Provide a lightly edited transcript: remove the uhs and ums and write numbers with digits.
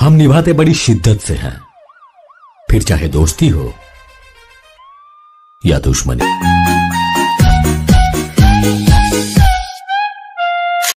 हम निभाते बड़ी शिद्दत से हैं, फिर चाहे दोस्ती हो या दुश्मनी।